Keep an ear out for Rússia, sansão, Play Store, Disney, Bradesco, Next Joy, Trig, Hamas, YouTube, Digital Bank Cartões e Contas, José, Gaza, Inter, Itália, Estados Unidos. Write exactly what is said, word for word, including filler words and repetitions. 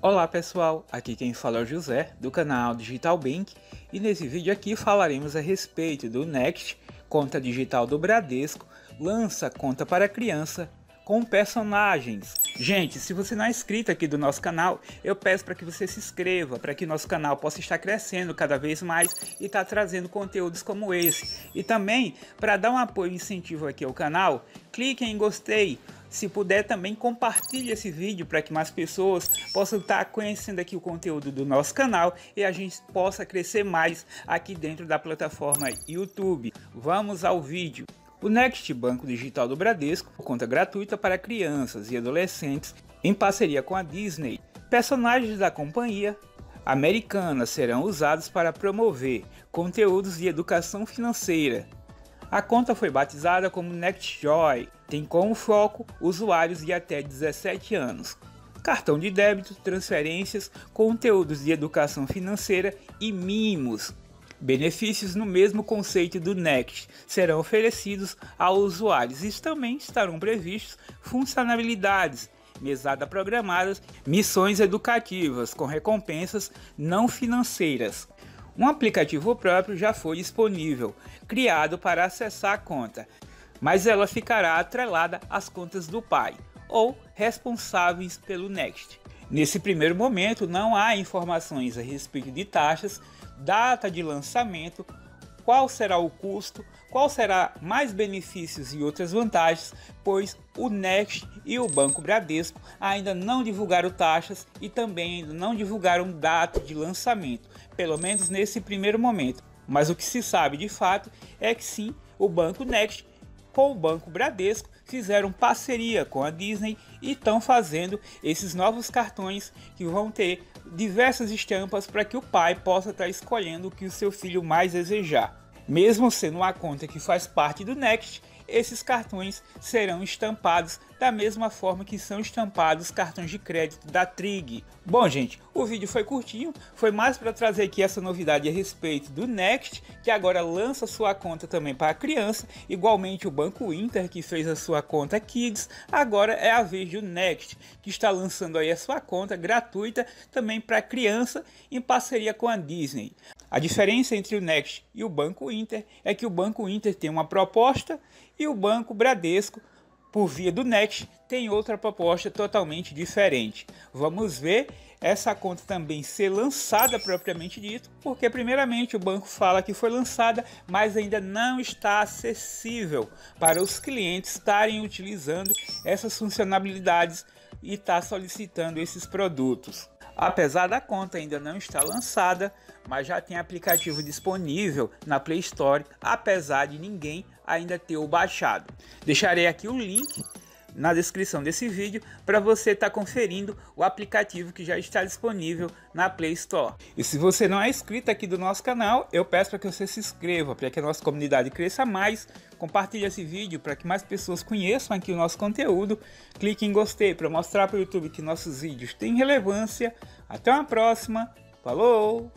Olá pessoal, aqui quem fala é o José, do canal Digital Bank, e nesse vídeo aqui falaremos a respeito do Next, conta digital do Bradesco, lança conta para criança com personagens. Gente, se você não é inscrito aqui do nosso canal, eu peço para que você se inscreva, para que nosso canal possa estar crescendo cada vez mais e estar trazendo conteúdos como esse. E também, para dar um apoio e incentivo aqui ao canal, clique em gostei. Se puder também compartilhe esse vídeo para que mais pessoas possam estar conhecendo aqui o conteúdo do nosso canal e a gente possa crescer mais aqui dentro da plataforma YouTube. Vamos ao vídeo. O Next, banco digital do Bradesco, conta gratuita para crianças e adolescentes em parceria com a Disney. Personagens da companhia americana serão usados para promover conteúdos de educação financeira. A conta foi batizada como Next Joy, tem como foco usuários de até dezessete anos. Cartão de débito, transferências, conteúdos de educação financeira e mimos. Benefícios no mesmo conceito do Next serão oferecidos aos usuários e também estarão previstos funcionalidades, mesada programadas, missões educativas com recompensas não financeiras. Um aplicativo próprio já foi disponível, criado para acessar a conta, mas ela ficará atrelada às contas do pai ou responsáveis pelo Next. Nesse primeiro momento não há informações a respeito de taxas, data de lançamento, qual será o custo, qual será mais benefícios e outras vantagens, pois o Next e o Banco Bradesco ainda não divulgaram taxas e também ainda não divulgaram data de lançamento, pelo menos nesse primeiro momento. Mas o que se sabe de fato é que sim, o Banco Next com o Banco Bradesco fizeram parceria com a Disney e estão fazendo esses novos cartões que vão ter diversas estampas para que o pai possa estar escolhendo o que o seu filho mais desejar. Mesmo sendo uma conta que faz parte do Next, esses cartões serão estampados da mesma forma que são estampados cartões de crédito da Trig. Bom gente, o vídeo foi curtinho, foi mais para trazer aqui essa novidade a respeito do Next, que agora lança sua conta também para a criança, igualmente o Banco Inter, que fez a sua conta Kids, agora é a vez do Next, que está lançando aí a sua conta gratuita também para criança em parceria com a Disney. A diferença entre o Next e o Banco Inter é que o Banco Inter tem uma proposta e o Banco Bradesco, por via do Next, tem outra proposta totalmente diferente. Vamos ver essa conta também ser lançada propriamente dito, porque primeiramente o banco fala que foi lançada, mas ainda não está acessível para os clientes estarem utilizando essas funcionalidades e estar solicitando esses produtos. Apesar da conta ainda não estar lançada, mas já tem aplicativo disponível na Play Store, apesar de ninguém ainda ter o baixado. Deixarei aqui o link na descrição desse vídeo para você estar conferindo o aplicativo que já está disponível na Play Store. E se você não é inscrito aqui do nosso canal, eu peço para que você se inscreva, para que a nossa comunidade cresça mais. Compartilhe esse vídeo para que mais pessoas conheçam aqui o nosso conteúdo. Clique em gostei para mostrar para o YouTube que nossos vídeos têm relevância. Até uma próxima. Falou!